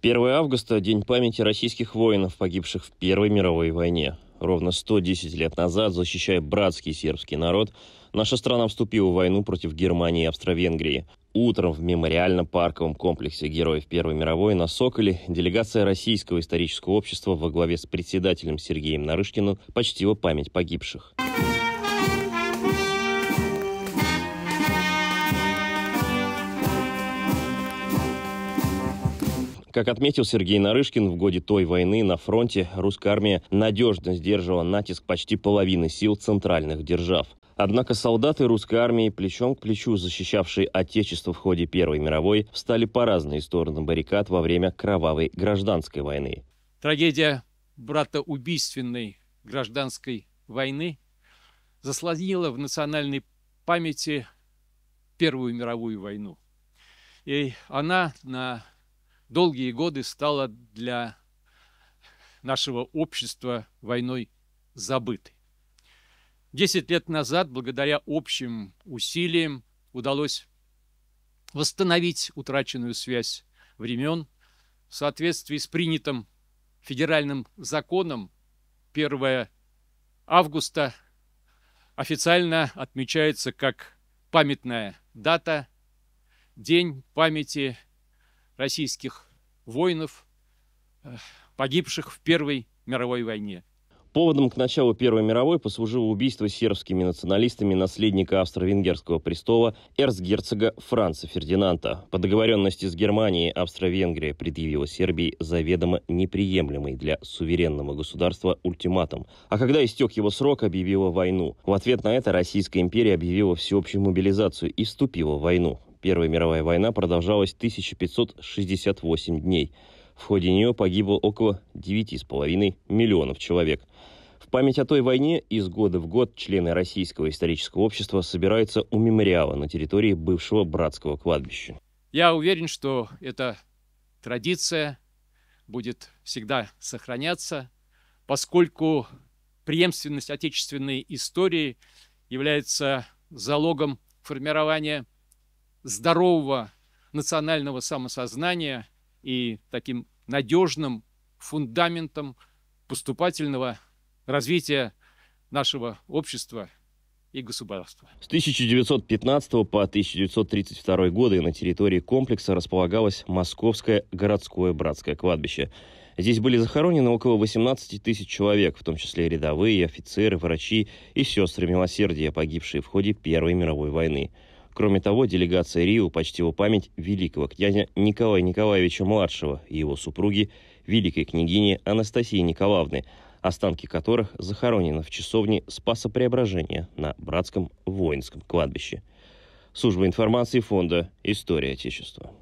1 августа – День памяти российских воинов, погибших в Первой мировой войне. Ровно 110 лет назад, защищая братский сербский народ, наша страна вступила в войну против Германии и Австро-Венгрии. Утром в мемориально-парковом комплексе героев Первой мировой на Соколе делегация Российского исторического общества во главе с председателем Сергеем Нарышкиным почтила память погибших. Как отметил Сергей Нарышкин, в годы той войны на фронте русская армия надежно сдерживала натиск почти половины сил центральных держав. Однако солдаты русской армии, плечом к плечу защищавшие Отечество в ходе Первой мировой, встали по разные стороны баррикад во время кровавой гражданской войны. Трагедия братоубийственной гражданской войны заслонила в национальной памяти Первую мировую войну. И она на долгие годы стала для нашего общества войной забытой. 10 лет назад, благодаря общим усилиям, удалось восстановить утраченную связь времен в соответствии с принятым федеральным законом. 1 августа официально отмечается как памятная дата, День памяти российских воинов, погибших в Первой мировой войне. Поводом к началу Первой мировой послужило убийство сербскими националистами наследника австро-венгерского престола эрцгерцога Франца Фердинанта. По договоренности с Германией, Австро-Венгрия предъявила Сербии заведомо неприемлемый для суверенного государства ультиматум. А когда истек его срок, объявила войну. В ответ на это Российская империя объявила всеобщую мобилизацию и вступила в войну. Первая мировая война продолжалась 1568 дней. В ходе нее погибло около 9,5 миллионов человек. В память о той войне из года в год члены Российского исторического общества собираются у мемориала на территории бывшего братского кладбища. Я уверен, что эта традиция будет всегда сохраняться, поскольку преемственность отечественной истории является залогом формирования здорового национального самосознания и таким надежным фундаментом поступательного развития нашего общества и государства. С 1915 по 1932 годы на территории комплекса располагалось Московское городское братское кладбище. Здесь были захоронены около 18 тысяч человек, в том числе рядовые, офицеры, врачи и сестры милосердия, погибшие в ходе Первой мировой войны. Кроме того, делегация РИО почтила память великого князя Николая Николаевича-младшего и его супруги, великой княгини Анастасии Николаевны, останки которых захоронены в часовне Спаса Преображения на братском воинском кладбище. Служба информации фонда «История Отечества».